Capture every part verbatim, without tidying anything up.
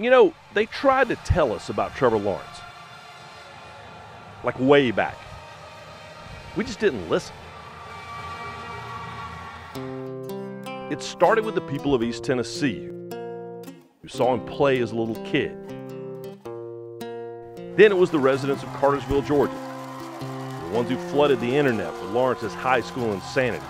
You know, they tried to tell us about Trevor Lawrence, like way back. We just didn't listen. It started with the people of East Tennessee, who saw him play as a little kid. Then it was the residents of Cartersville, Georgia, the ones who flooded the internet with Lawrence's high school insanity.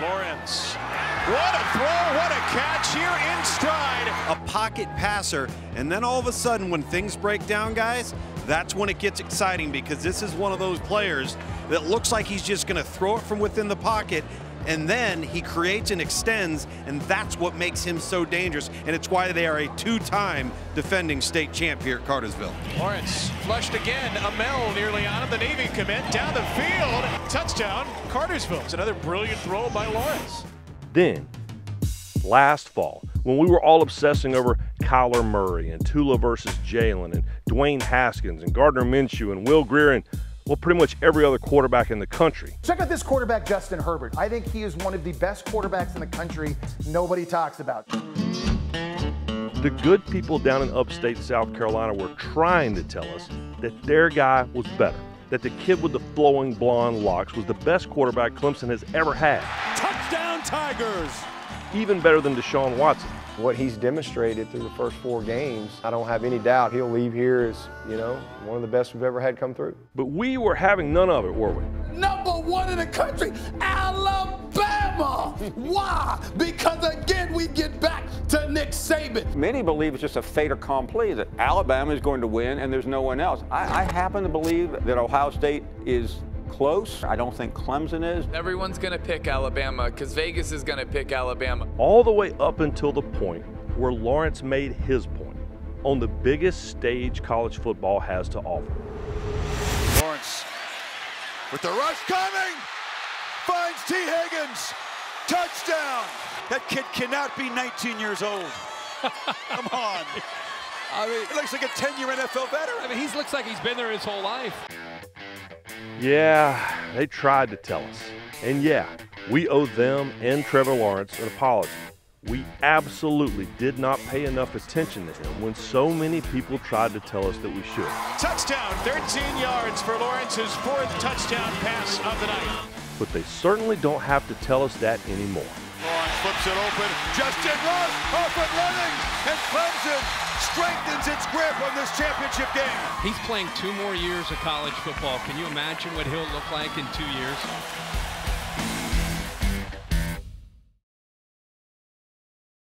Lawrence, what a throw, what a catch here in stride. A pocket passer, and then all of a sudden when things break down, guys, that's when it gets exciting, because this is one of those players that looks like he's just gonna throw it from within the pocket, and then he creates and extends, and that's what makes him so dangerous, and it's why they are a two-time defending state champ here at Cartersville. Lawrence flushed again, Amell nearly on him, the Navy commit, down the field, touchdown, Cartersville. It's another brilliant throw by Lawrence. Then, last fall, when we were all obsessing over Kyler Murray and Tua versus Jalen and Dwayne Haskins and Gardner Minshew and Will Grier and well, pretty much every other quarterback in the country. Check out this quarterback, Justin Herbert. I think he is one of the best quarterbacks in the country nobody talks about. The good people down in upstate South Carolina were trying to tell us that their guy was better, that the kid with the flowing blonde locks was the best quarterback Clemson has ever had. Touchdown Tigers! Even better than Deshaun Watson. What he's demonstrated through the first four games, I don't have any doubt he'll leave here as, you know, one of the best we've ever had come through. But we were having none of it, were we? Number one in the country, Alabama! Why? Because again, we get back to Nick Saban. Many believe it's just a fait accompli that Alabama is going to win and there's no one else. I, I happen to believe that Ohio State is close. I don't think Clemson is. Everyone's going to pick Alabama because Vegas is going to pick Alabama. All the way up until the point where Lawrence made his point on the biggest stage college football has to offer. Lawrence with the rush coming, finds T. Higgins, touchdown. That kid cannot be nineteen years old. Come on. I mean, it looks like a ten-year N F L veteran. I mean, he looks like he's been there his whole life. Yeah, they tried to tell us. And yeah, we owe them and Trevor Lawrence an apology. We absolutely did not pay enough attention to him when so many people tried to tell us that we should. Touchdown, thirteen yards for Lawrence's fourth touchdown pass of the night. But they certainly don't have to tell us that anymore. Lawrence flips it open. Justin Ross off and running, and Clemson strengthens its grip on this championship game. He's playing two more years of college football. Can you imagine what he'll look like in two years?